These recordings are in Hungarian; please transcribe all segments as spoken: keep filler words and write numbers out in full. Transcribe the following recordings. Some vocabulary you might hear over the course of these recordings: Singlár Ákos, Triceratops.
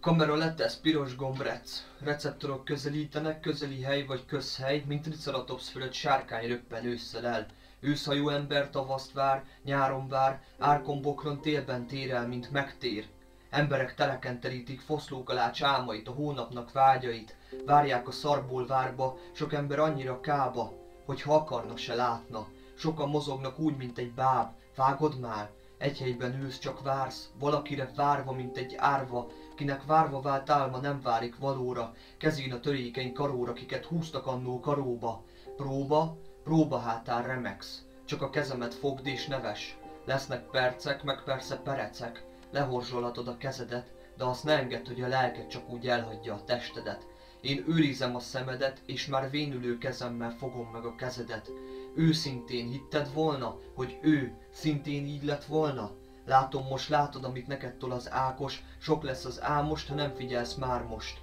Kamera letesz, piros gomb rec. Receptorok közelítenek, közeli hely vagy közhely, mint Triceratops fölött sárkány röppen ősszel el. Őszhajó ember tavaszt vár, nyáron vár, árkombokron télben tér el, mint megtér. Emberek teleken terítik foszlók alá csámait, a hónapnak vágyait, várják a szarból várba, sok ember annyira kába, hogy ha akarna se látna. Sokan mozognak úgy, mint egy báb, vágod már? Egy helyben ülsz, csak vársz, valakire várva, mint egy árva, kinek várva vált álma nem válik valóra, kezén a törékeny karóra, kiket húztak annó karóba. Próba, próba hátán remegsz, csak a kezemet fogd és neves. Lesznek percek, meg persze perecek, lehorzsolhatod a kezedet, de azt ne engedd, hogy a lelked csak úgy elhagyja a testedet. Én őrizem a szemedet, és már vénülő kezemmel fogom meg a kezedet. Ő szintén hitted volna, hogy ő szintén így lett volna? Látom, most látod, amit neked tol az Ákos, sok lesz az álmost, ha nem figyelsz már most.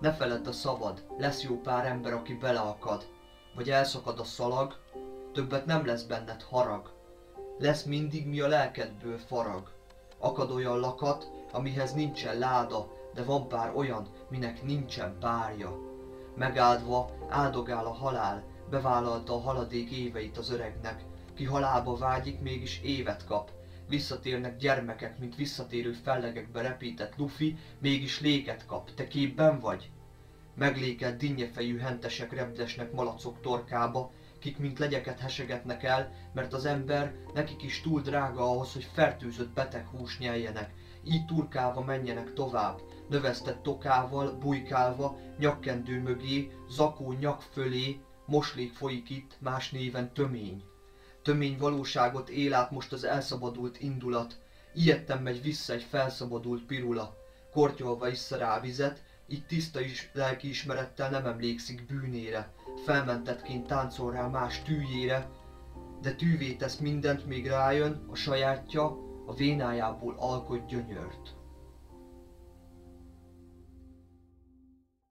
Ne feledd a szavad, lesz jó pár ember, aki beleakad. Vagy elszakad a szalag, többet nem lesz benned harag. Lesz mindig, mi a lelkedből farag. Akad olyan lakat, amihez nincsen láda, de van pár olyan, minek nincsen párja. Megáldva áldogál a halál, bevállalta a haladék éveit az öregnek. Ki halálba vágyik, mégis évet kap. Visszatérnek gyermekek, mint visszatérő fellegekbe repített lufi, mégis léket kap. Te képben vagy? Meglékelt dinnyefejű hentesek repdesnek malacok torkába, kik mint legyeket hesegetnek el, mert az ember nekik is túl drága ahhoz, hogy fertőzött beteg hús nyeljenek. Így turkálva menjenek tovább, növesztett tokával, bujkálva, nyakkendő mögé, zakó nyak fölé, moslék folyik itt, más néven tömény. Tömény valóságot él át most az elszabadult indulat, ijedten megy vissza egy felszabadult pirula, kortyolva iszza rá vizet, így tiszta is lelkiismerettel nem emlékszik bűnére, felmentetként táncol rá más tűjére, de tűvé tesz mindent, még rájön, a sajátja, a vénájából alkot gyönyört.